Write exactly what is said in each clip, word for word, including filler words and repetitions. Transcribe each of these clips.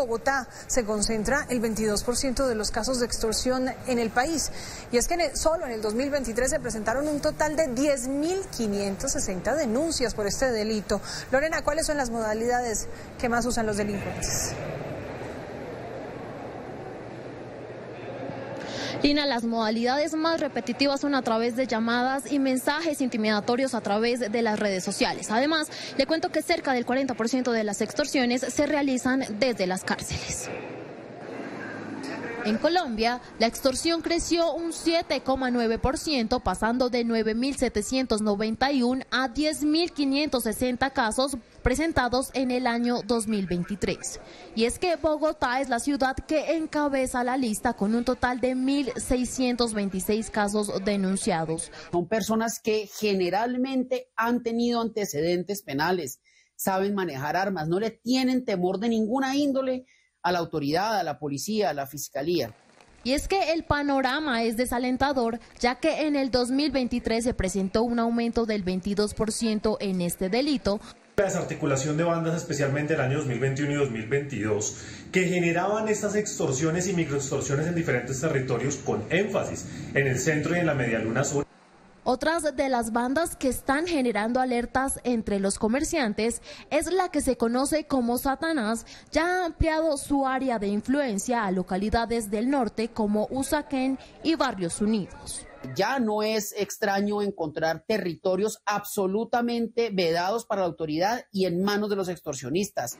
Bogotá se concentra el veintidós por ciento de los casos de extorsión en el país. Y es que solo en el dos mil veintitrés se presentaron un total de diez mil quinientas sesenta denuncias por este delito. Lorena, ¿cuáles son las modalidades que más usan los delincuentes? Lina, las modalidades más repetitivas son a través de llamadas y mensajes intimidatorios a través de las redes sociales. Además, le cuento que cerca del cuarenta por ciento de las extorsiones se realizan desde las cárceles. En Colombia, la extorsión creció un siete coma nueve por ciento, pasando de nueve mil setecientos noventa y uno a diez mil quinientos sesenta casos presentados en el año dos mil veintitrés. Y es que Bogotá es la ciudad que encabeza la lista con un total de mil seiscientos veintiséis casos denunciados. Son personas que generalmente han tenido antecedentes penales, saben manejar armas, no le tienen temor de ninguna índole a la autoridad, a la policía, a la fiscalía. Y es que el panorama es desalentador, ya que en el dos mil veintitrés se presentó un aumento del veintidós por ciento en este delito. La desarticulación de bandas, especialmente en el año dos mil veintiuno y dos mil veintidós, que generaban estas extorsiones y microextorsiones en diferentes territorios, con énfasis en el centro y en la medialuna sur. Otras de las bandas que están generando alertas entre los comerciantes es la que se conoce como Satanás, ya ha ampliado su área de influencia a localidades del norte como Usaquén y Barrios Unidos. Ya no es extraño encontrar territorios absolutamente vedados para la autoridad y en manos de los extorsionistas.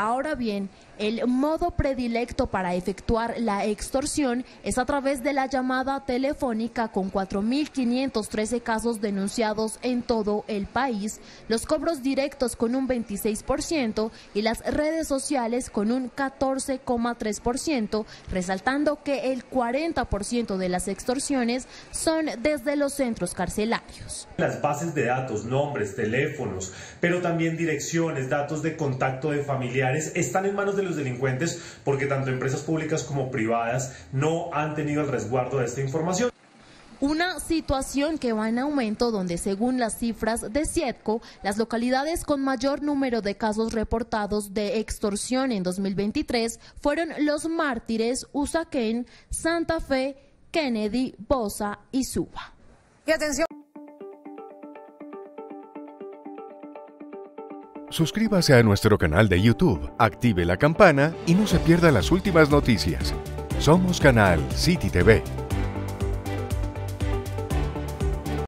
Ahora bien, el modo predilecto para efectuar la extorsión es a través de la llamada telefónica, con cuatro mil quinientos trece casos denunciados en todo el país, los cobros directos con un veintiséis por ciento y las redes sociales con un catorce coma tres por ciento, resaltando que el cuarenta por ciento de las extorsiones son desde los centros carcelarios. Las bases de datos, nombres, teléfonos, pero también direcciones, datos de contacto de familiares, están en manos de los delincuentes, porque tanto empresas públicas como privadas no han tenido el resguardo de esta información. Una situación que va en aumento, donde según las cifras de Sietco, las localidades con mayor número de casos reportados de extorsión en dos mil veintitrés fueron los Mártires, Usaquén, Santa Fe, Kennedy, Bosa y Suba. Y atención. Suscríbase a nuestro canal de YouTube, active la campana y no se pierda las últimas noticias. Somos Canal City T V.